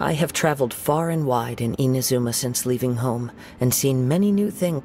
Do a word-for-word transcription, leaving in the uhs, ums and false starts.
I have traveled far and wide in Inazuma since leaving home, and seen many new things.